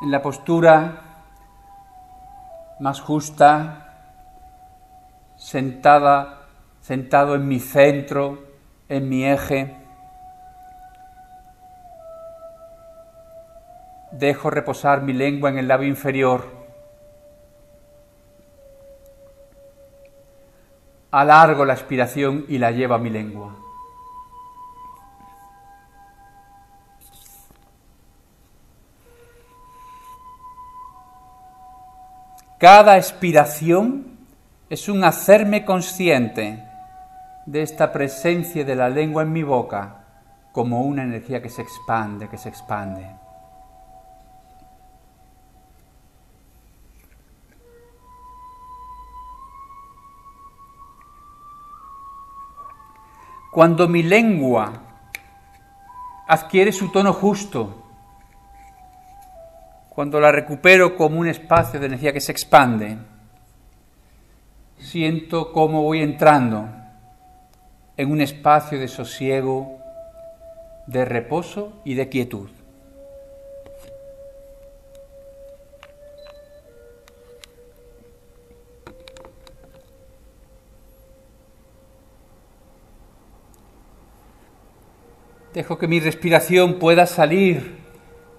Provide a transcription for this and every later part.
en la postura más justa, sentado en mi centro, en mi eje. Dejo reposar mi lengua en el labio inferior. Alargo la expiración y la llevo a mi lengua. Cada expiración es un hacerme consciente de esta presencia de la lengua en mi boca como una energía que se expande, que se expande. Cuando mi lengua adquiere su tono justo, cuando la recupero como un espacio de energía que se expande, siento cómo voy entrando en un espacio de sosiego, de reposo y de quietud. Dejo que mi respiración pueda salir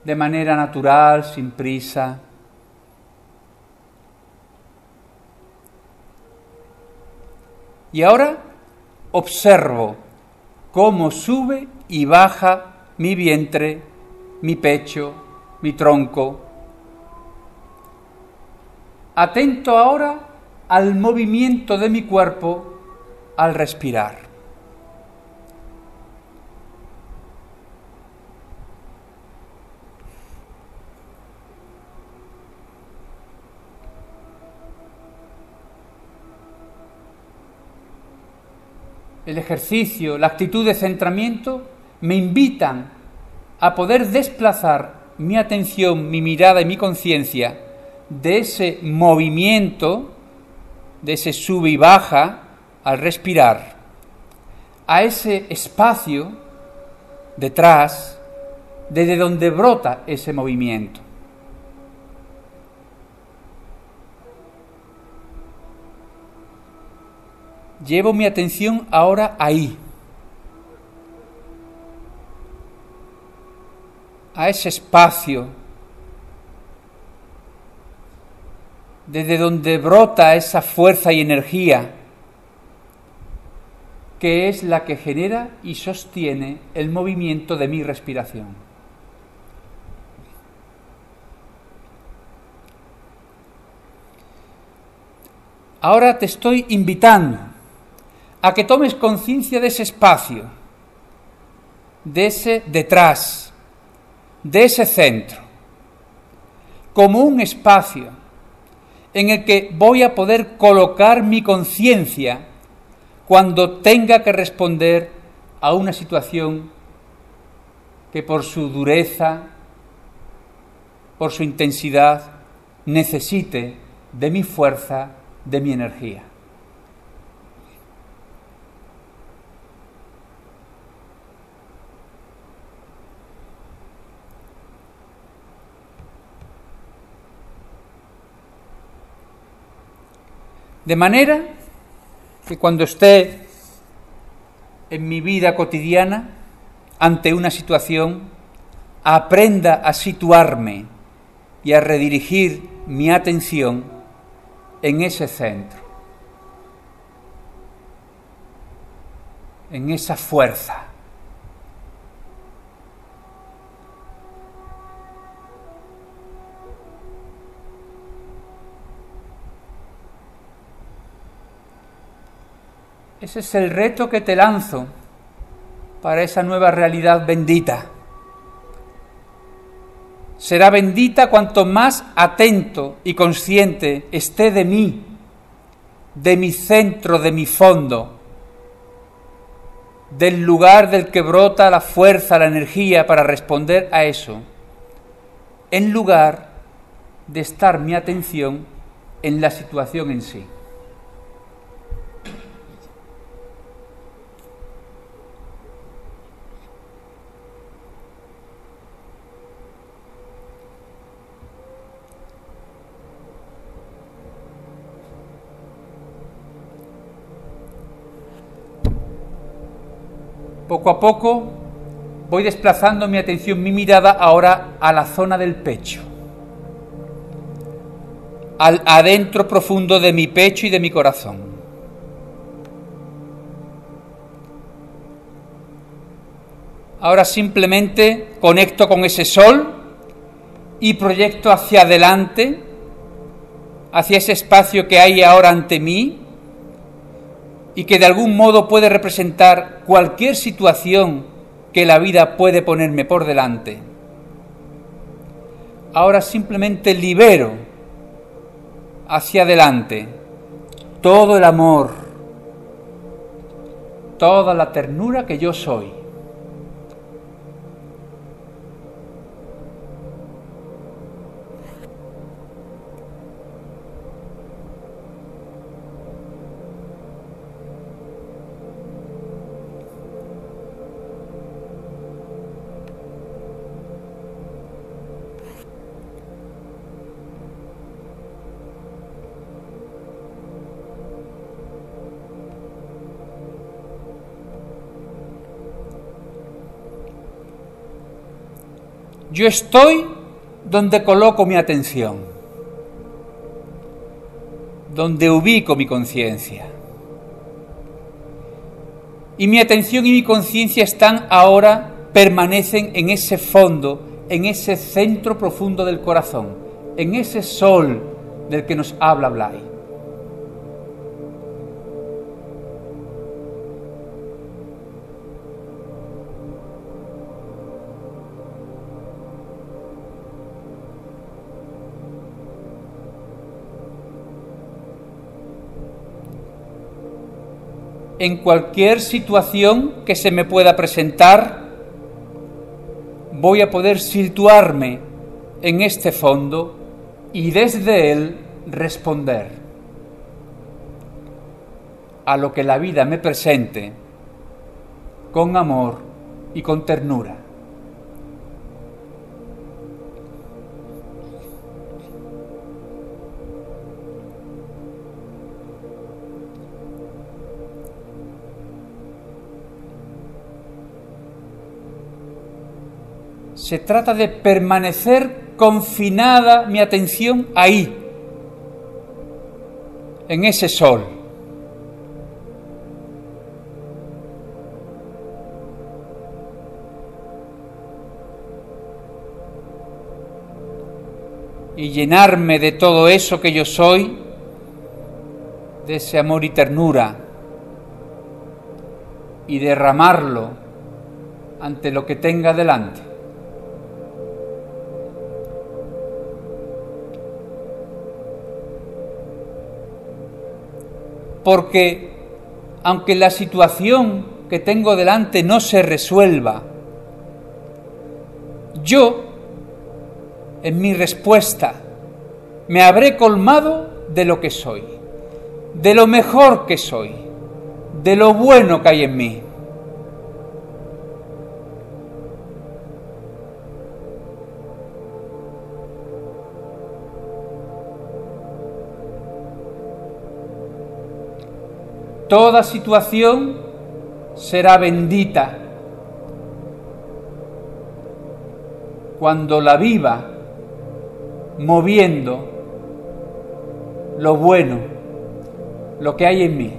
de manera natural, sin prisa. Y ahora observo cómo sube y baja mi vientre, mi pecho, mi tronco. Atento ahora al movimiento de mi cuerpo al respirar. El ejercicio, la actitud de centramiento me invitan a poder desplazar mi atención, mi mirada y mi conciencia de ese movimiento, de ese sube y baja al respirar, a ese espacio detrás, desde donde brota ese movimiento. Llevo mi atención ahora ahí, a ese espacio, desde donde brota esa fuerza y energía que es la que genera y sostiene el movimiento de mi respiración. Ahora te estoy invitando a que tomes conciencia de ese espacio, de ese detrás, de ese centro, como un espacio en el que voy a poder colocar mi conciencia cuando tenga que responder a una situación que por su dureza, por su intensidad, necesite de mi fuerza, de mi energía. De manera que cuando esté en mi vida cotidiana ante una situación, aprenda a situarme y a redirigir mi atención en ese centro, en esa fuerza. Ese es el reto que te lanzo para esa nueva realidad bendita. Será bendita cuanto más atento y consciente esté de mí, de mi centro, de mi fondo, del lugar del que brota la fuerza, la energía para responder a eso, en lugar de estar mi atención en la situación en sí. Poco a poco voy desplazando mi atención, mi mirada ahora a la zona del pecho, al adentro profundo de mi pecho y de mi corazón. Ahora simplemente conecto con ese sol y proyecto hacia adelante, hacia ese espacio que hay ahora ante mí y que de algún modo puede representar cualquier situación que la vida puede ponerme por delante. Ahora simplemente libero hacia adelante todo el amor, toda la ternura que yo soy. Yo estoy donde coloco mi atención, donde ubico mi conciencia. Y mi atención y mi conciencia están ahora, permanecen en ese fondo, en ese centro profundo del corazón, en ese sol del que nos habla Blay. En cualquier situación que se me pueda presentar, voy a poder situarme en este fondo y desde él responder a lo que la vida me presente con amor y con ternura. Se trata de permanecer confinada mi atención ahí, en ese sol. Y llenarme de todo eso que yo soy, de ese amor y ternura, y derramarlo ante lo que tenga delante. Porque aunque la situación que tengo delante no se resuelva, yo, en mi respuesta, me habré colmado de lo que soy, de lo mejor que soy, de lo bueno que hay en mí. Toda situación será bendita cuando la viva moviendo lo bueno, lo que hay en mí.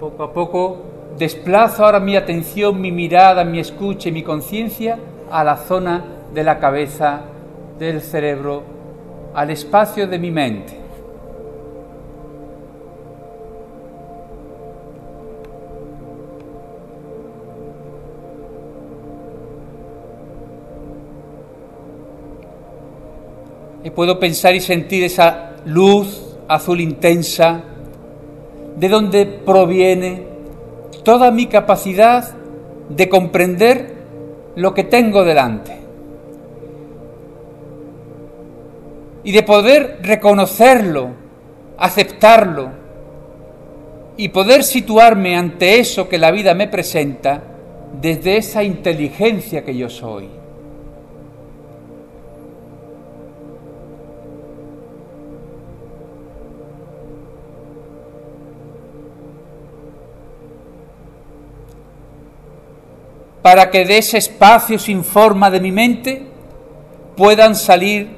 Poco a poco desplazo ahora mi atención, mi mirada, mi escucha y mi conciencia a la zona de la cabeza, del cerebro, al espacio de mi mente. Y puedo pensar y sentir esa luz azul intensa, de donde proviene toda mi capacidad de comprender lo que tengo delante y de poder reconocerlo, aceptarlo y poder situarme ante eso que la vida me presenta desde esa inteligencia que yo soy. Para que de ese espacio sin forma de mi mente puedan salir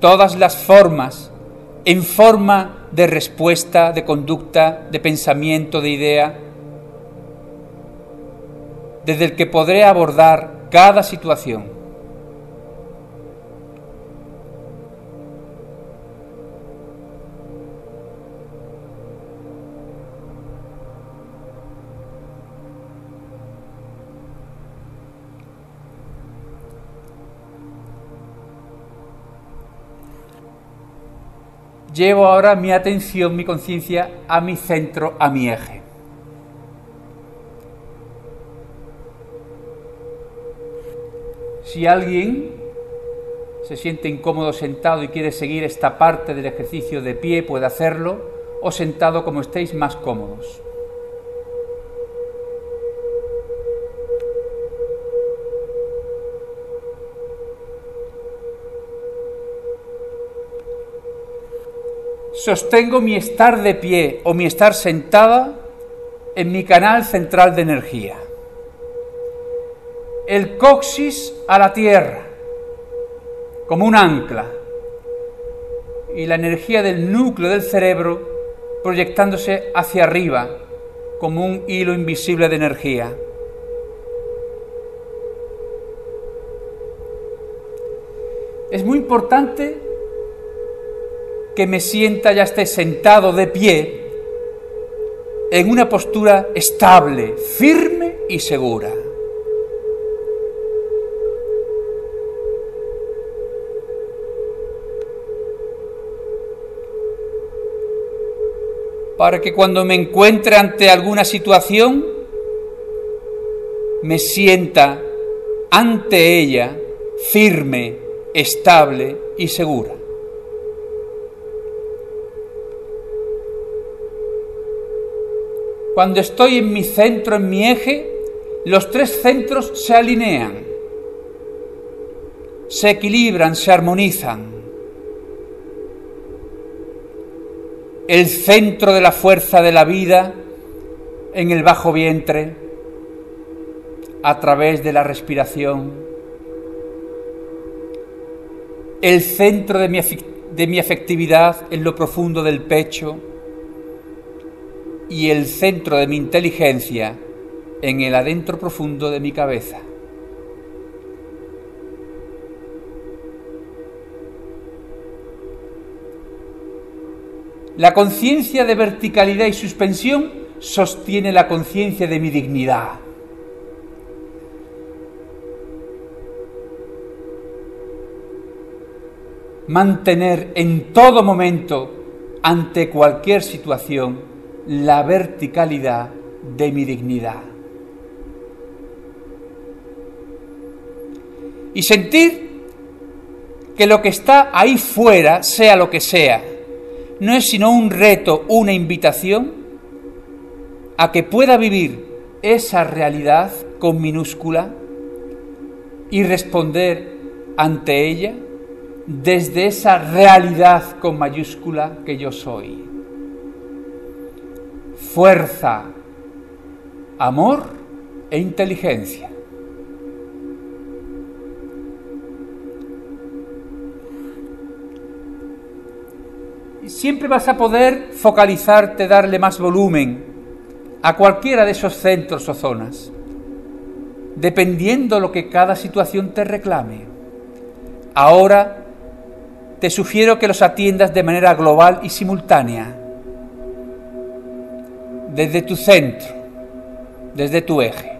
todas las formas en forma de respuesta, de conducta, de pensamiento, de idea, desde el que podré abordar cada situación. Llevo ahora mi atención, mi conciencia, a mi centro, a mi eje. Si alguien se siente incómodo sentado y quiere seguir esta parte del ejercicio de pie, puede hacerlo, o sentado como estéis más cómodos. Sostengo mi estar de pie o mi estar sentada en mi canal central de energía. El coxis a la tierra, como un ancla, y la energía del núcleo del cerebro proyectándose hacia arriba, como un hilo invisible de energía. Es muy importante que me sienta, ya esté sentado de pie, en una postura estable, firme y segura. Para que cuando me encuentre ante alguna situación, me sienta ante ella firme, estable y segura. Cuando estoy en mi centro, en mi eje, los tres centros se alinean, se equilibran, se armonizan. El centro de la fuerza de la vida en el bajo vientre, a través de la respiración. El centro de mi afectividad en lo profundo del pecho. Y el centro de mi inteligencia en el adentro profundo de mi cabeza. La conciencia de verticalidad y suspensión sostiene la conciencia de mi dignidad. Mantener en todo momento, ante cualquier situación, la verticalidad de mi dignidad. Y sentir que lo que está ahí fuera, sea lo que sea, no es sino un reto, una invitación a que pueda vivir esa realidad con minúscula y responder ante ella desde esa realidad con mayúscula que yo soy. Fuerza, amor e inteligencia. Siempre vas a poder focalizarte, darle más volumen a cualquiera de esos centros o zonas, dependiendo lo que cada situación te reclame. Ahora te sugiero que los atiendas de manera global y simultánea, desde tu centro, desde tu eje.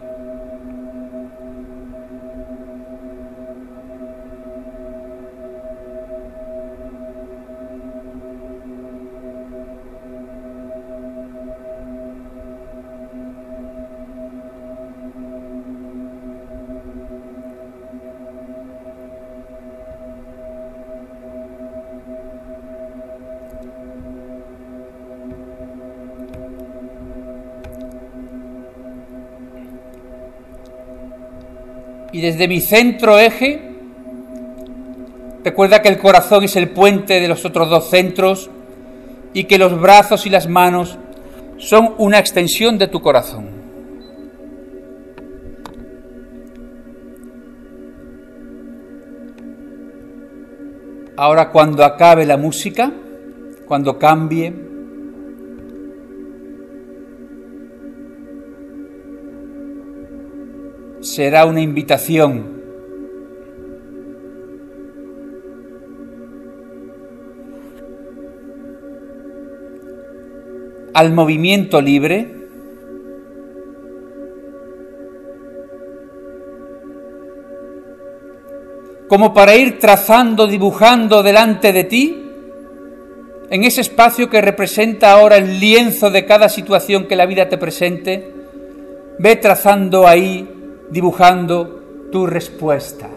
y desde mi centro eje, recuerda que el corazón es el puente de los otros dos centros y que los brazos y las manos son una extensión de tu corazón. Ahora, cuando acabe la música, cuando cambie, será una invitación al movimiento libre, como para ir trazando, dibujando delante de ti, en ese espacio que representa ahora el lienzo de cada situación que la vida te presente, ve trazando ahí, dibujando tu respuesta.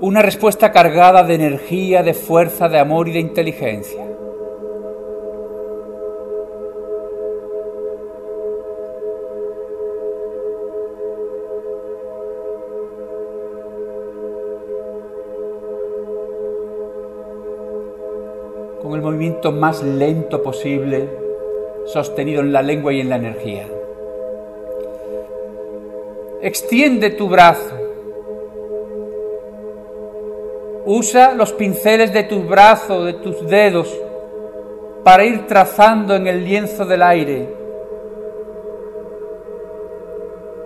Una respuesta cargada de energía, de fuerza, de amor y de inteligencia. Con el movimiento más lento posible, sostenido en la lengua y en la energía. Extiende tu brazo. Usa los pinceles de tus brazos, de tus dedos, para ir trazando en el lienzo del aire.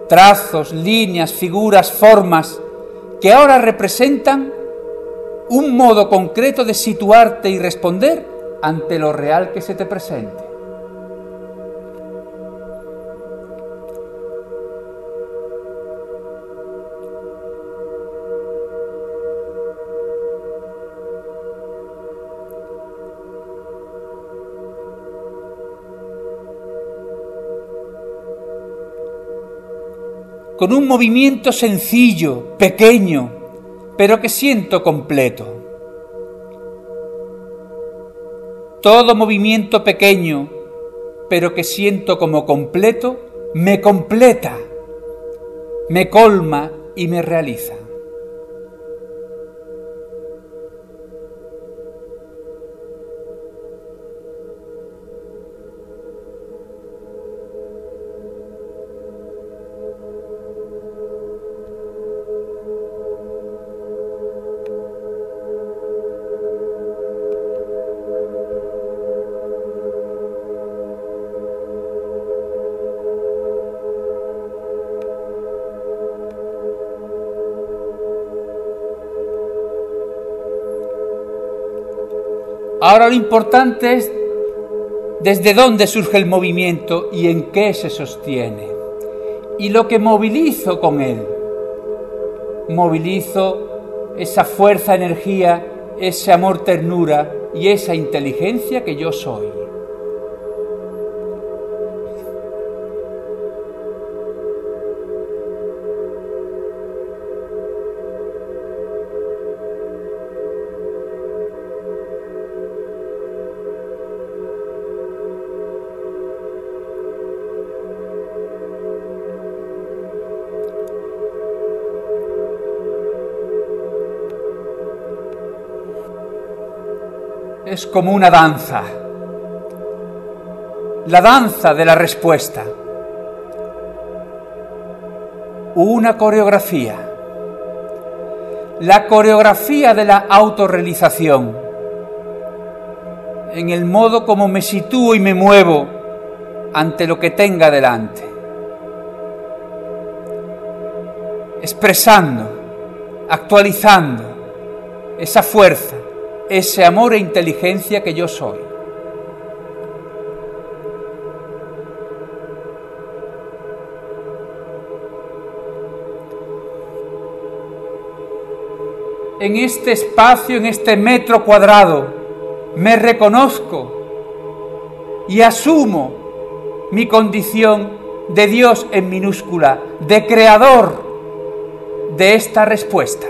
Trazos, líneas, figuras, formas, que ahora representan un modo concreto de situarte y responder ante lo real que se te presente. Con un movimiento sencillo, pequeño, pero que siento completo. Todo movimiento pequeño, pero que siento como completo, me completa, me colma y me realiza. Ahora lo importante es desde dónde surge el movimiento y en qué se sostiene. Y lo que movilizo con él. Movilizo esa fuerza, energía, ese amor, ternura y esa inteligencia que yo soy. Es como una danza, la danza de la respuesta, una coreografía, la coreografía de la autorrealización, en el modo como me sitúo y me muevo ante lo que tenga delante, expresando, actualizando esa fuerza, ese amor e inteligencia que yo soy. En este espacio, en este metro cuadrado, me reconozco y asumo mi condición de Dios en minúscula, de creador de esta respuesta.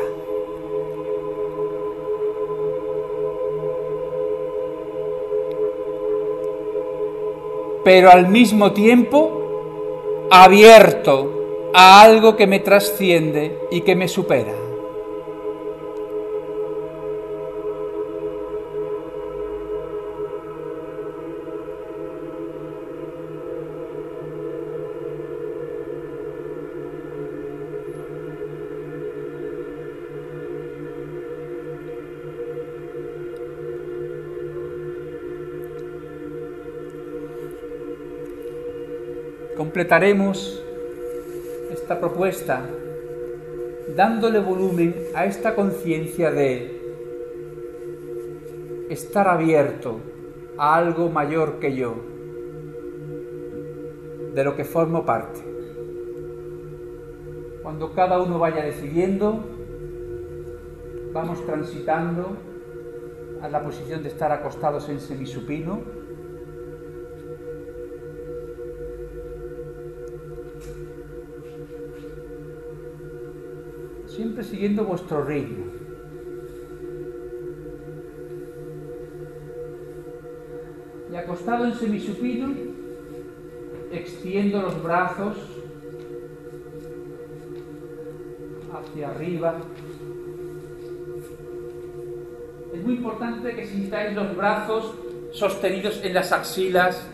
Pero al mismo tiempo abierto a algo que me trasciende y que me supera. Completaremos esta propuesta dándole volumen a esta conciencia de estar abierto a algo mayor que yo, de lo que formo parte. Cuando cada uno vaya decidiendo, vamos transitando a la posición de estar acostados en semisupino, siempre siguiendo vuestro ritmo. Y acostado en semisupino, extiendo los brazos hacia arriba. Es muy importante que sintáis los brazos sostenidos en las axilas.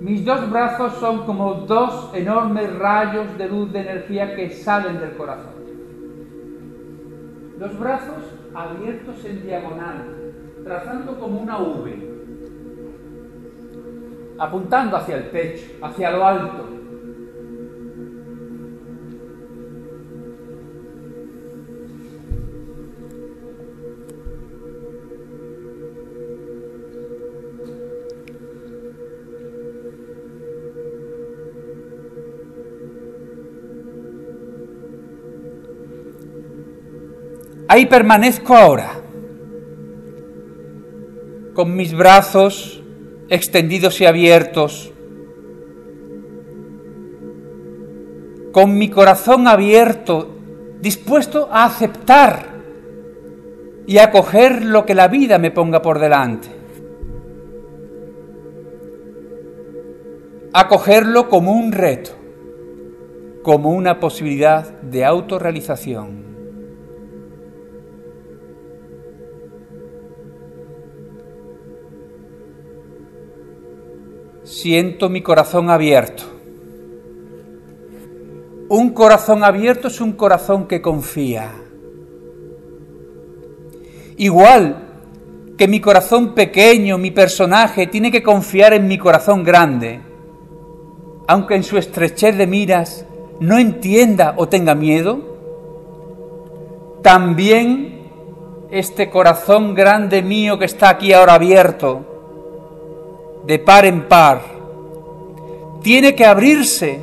Mis dos brazos son como dos enormes rayos de luz de energía que salen del corazón. Los brazos abiertos en diagonal, trazando como una V, apuntando hacia el pecho, hacia lo alto. Ahí permanezco ahora, con mis brazos extendidos y abiertos, con mi corazón abierto, dispuesto a aceptar y a acoger lo que la vida me ponga por delante. Acogerlo como un reto, como una posibilidad de autorrealización. Siento mi corazón abierto. Un corazón abierto es un corazón que confía. Igual que mi corazón pequeño, mi personaje, tiene que confiar en mi corazón grande, aunque en su estrechez de miras no entienda o tenga miedo, también este corazón grande mío que está aquí ahora abierto, de par en par, tiene que abrirse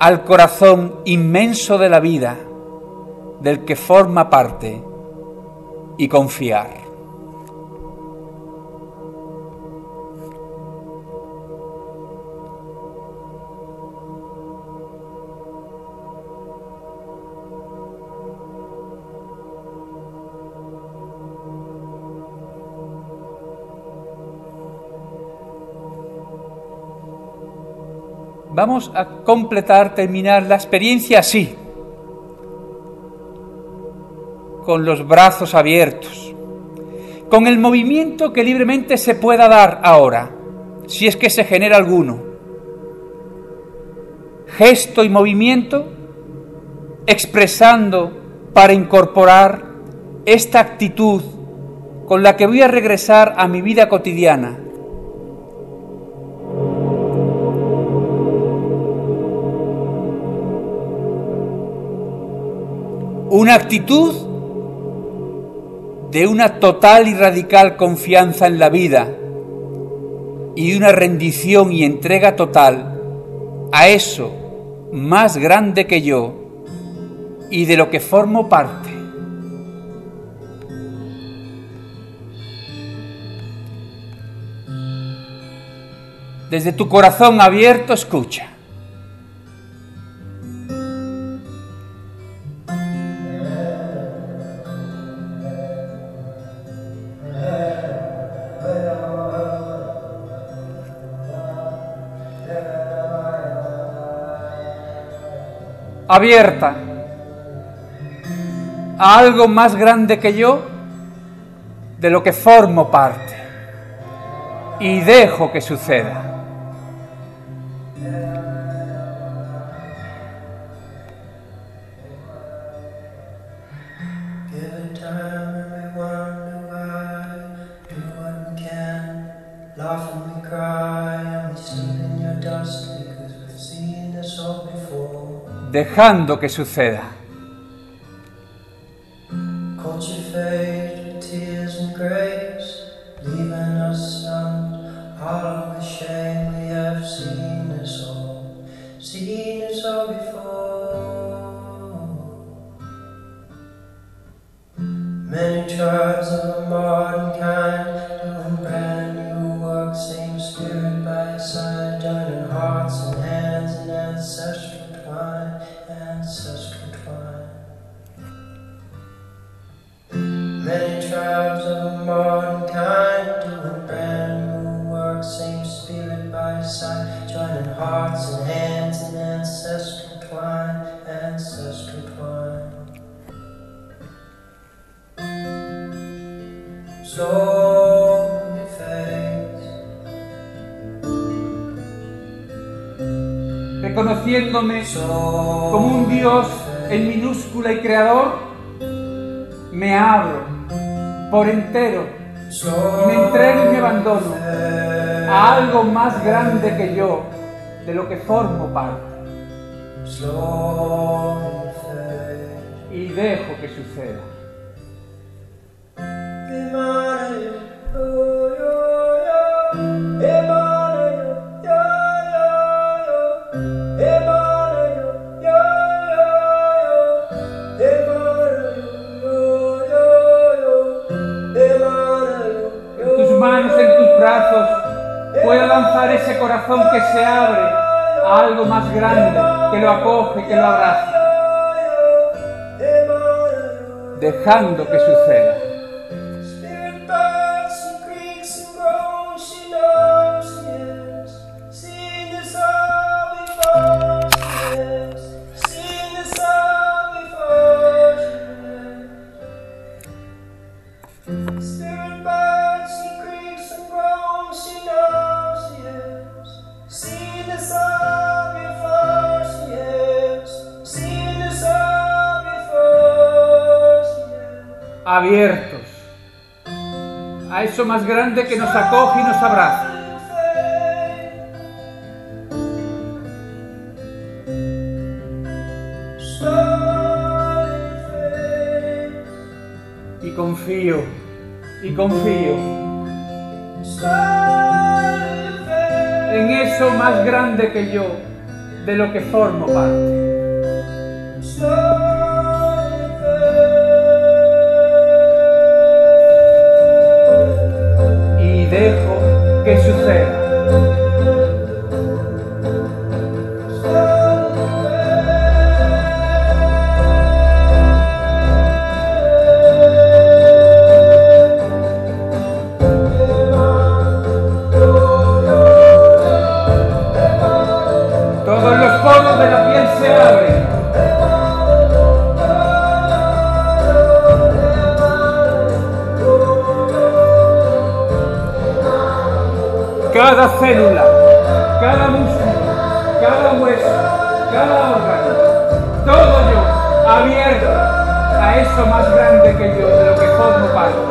al corazón inmenso de la vida, del que forma parte, y confiar. Vamos a terminar la experiencia así, con los brazos abiertos, con el movimiento que libremente se pueda dar ahora, si es que se genera alguno. Gesto y movimiento expresando para incorporar esta actitud con la que voy a regresar a mi vida cotidiana. Una actitud de una total y radical confianza en la vida y una rendición y entrega total a eso más grande que yo y de lo que formo parte. Desde tu corazón abierto, escucha. Yeah. abierta a algo más grande que yo, de lo que formo parte, y dejo que suceda. Dejando que suceda. Reconociéndome como un Dios en minúscula y creador, me abro por entero y me entrego y me abandono a algo más grande que yo, de lo que formo parte, y dejo que suceda. Puedo lanzar ese corazón que se abre a algo más grande, que lo acoge, que lo abraza, dejando que suceda. Abiertos a eso más grande que nos acoge y nos abraza. Y confío en eso más grande que yo, de lo que formo parte. Dejo que suceda. Todos los poros de la piel se abren. Cada célula, cada músculo, cada hueso, cada órgano, todo yo abierto a eso más grande que yo, de lo que formo parte.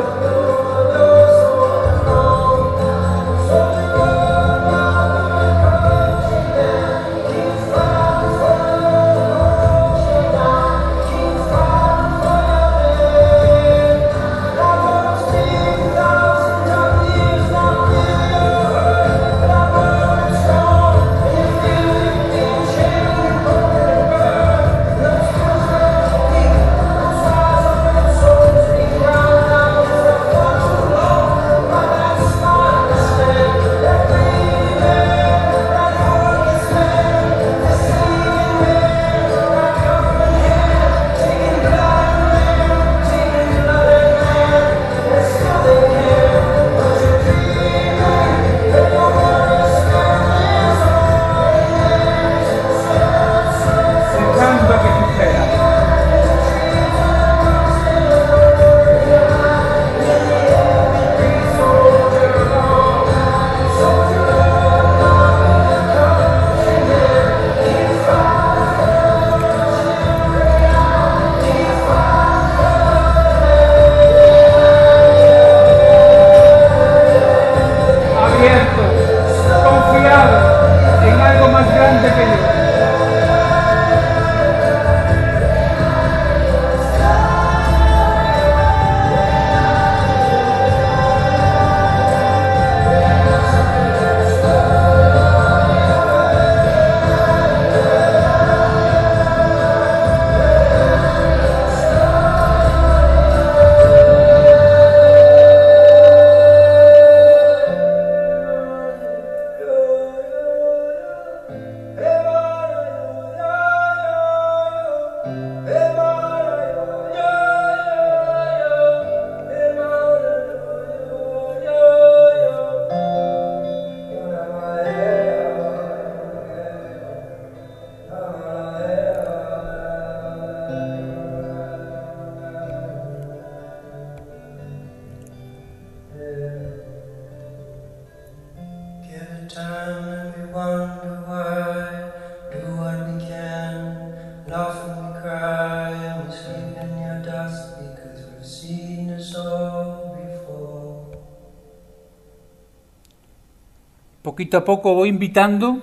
poquito a poco voy invitando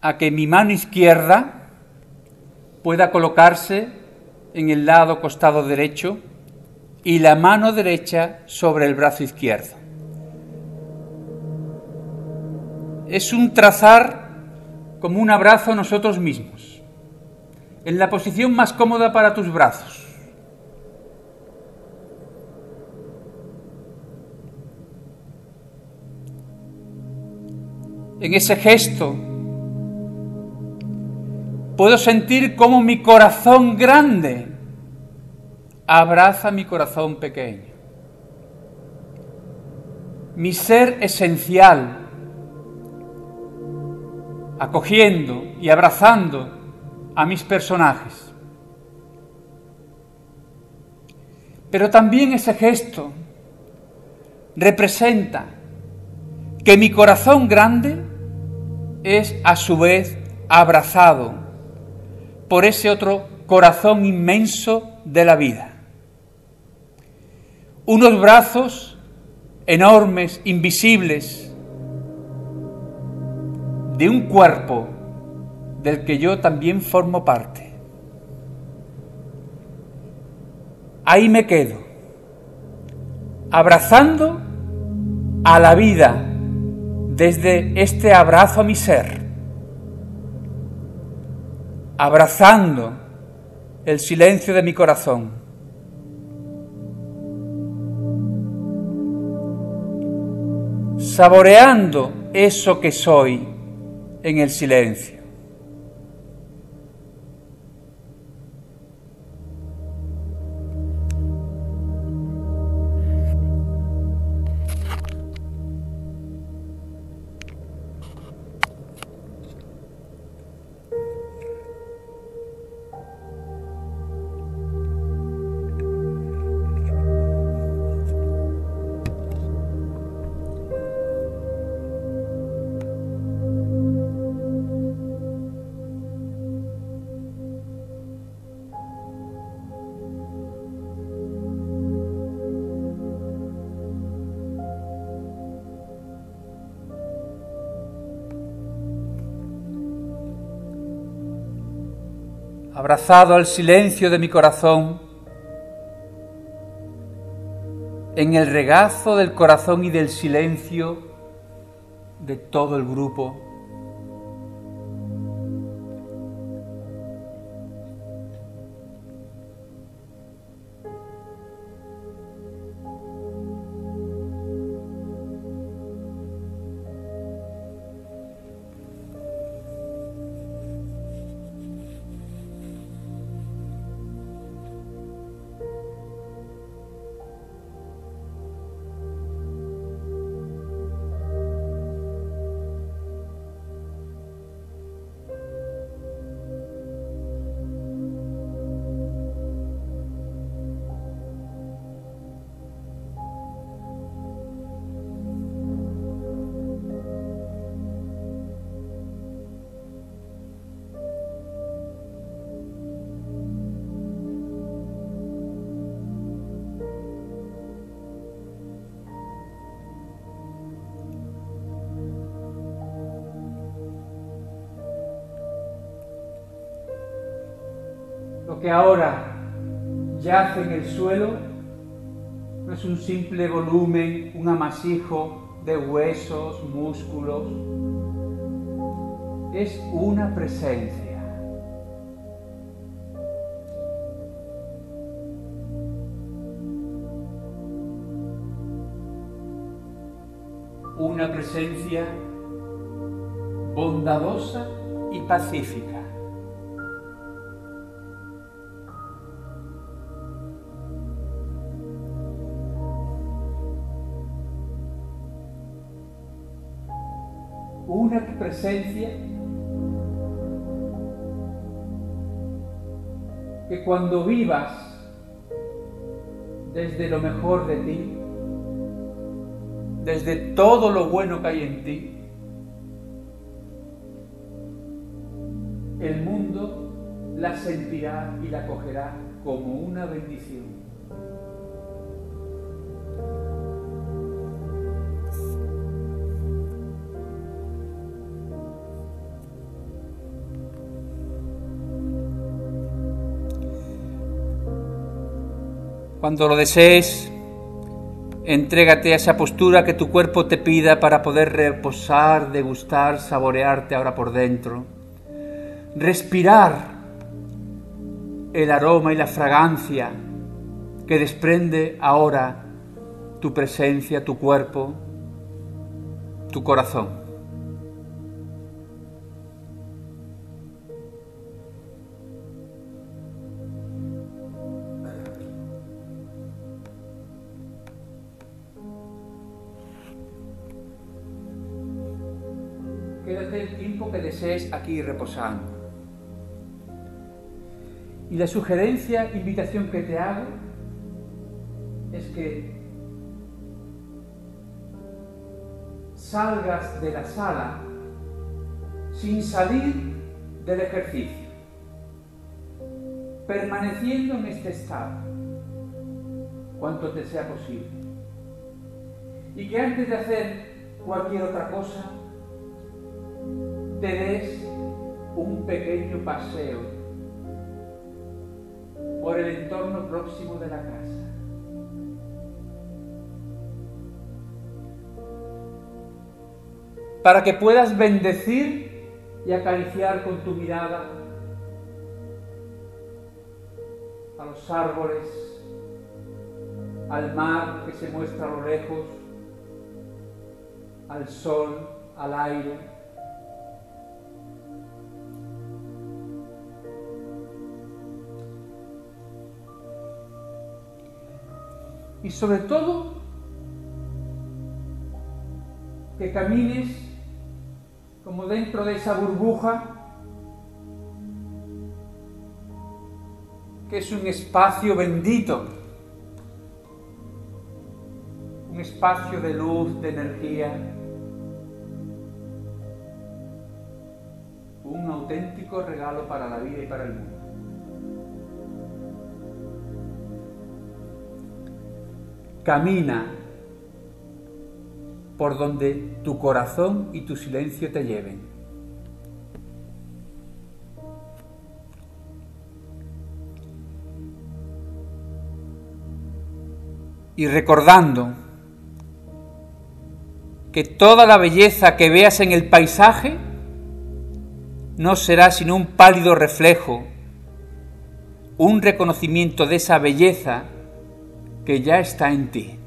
a que mi mano izquierda pueda colocarse en el lado costado derecho y la mano derecha sobre el brazo izquierdo. Es un trazar como un abrazo a nosotros mismos, en la posición más cómoda para tus brazos. En ese gesto puedo sentir cómo mi corazón grande abraza mi corazón pequeño. Mi ser esencial, acogiendo y abrazando a mis personajes. Pero también ese gesto representa que mi corazón grande es a su vez abrazado por ese otro corazón inmenso de la vida. Unos brazos enormes, invisibles, de un cuerpo del que yo también formo parte. Ahí me quedo, abrazando a la vida desde este abrazo a mi ser, abrazando el silencio de mi corazón. Saboreando eso que soy en el silencio. Abrazado al silencio de mi corazón, en el regazo del corazón y del silencio de todo el grupo. Que ahora yace en el suelo no es un simple volumen, un amasijo de huesos, músculos, es una presencia. Una presencia bondadosa y pacífica. Una presencia que cuando vivas desde lo mejor de ti, desde todo lo bueno que hay en ti, el mundo la sentirá y la acogerá como una bendición. Cuando lo desees, entrégate a esa postura que tu cuerpo te pida para poder reposar, degustar, saborearte ahora por dentro. Respirar el aroma y la fragancia que desprende ahora tu presencia, tu cuerpo, tu corazón. Quédate el tiempo que desees aquí reposando. Y la sugerencia, invitación que te hago es que salgas de la sala sin salir del ejercicio, permaneciendo en este estado cuanto te sea posible. Y que antes de hacer cualquier otra cosa, te des un pequeño paseo por el entorno próximo de la casa. Para que puedas bendecir y acariciar con tu mirada a los árboles, al mar que se muestra a lo lejos, al sol, al aire. Y sobre todo, que camines como dentro de esa burbuja, que es un espacio bendito, un espacio de luz, de energía, un auténtico regalo para la vida y para el mundo. Camina por donde tu corazón y tu silencio te lleven. Y recordando que toda la belleza que veas en el paisaje no será sino un pálido reflejo, un reconocimiento de esa belleza que ya está en ti.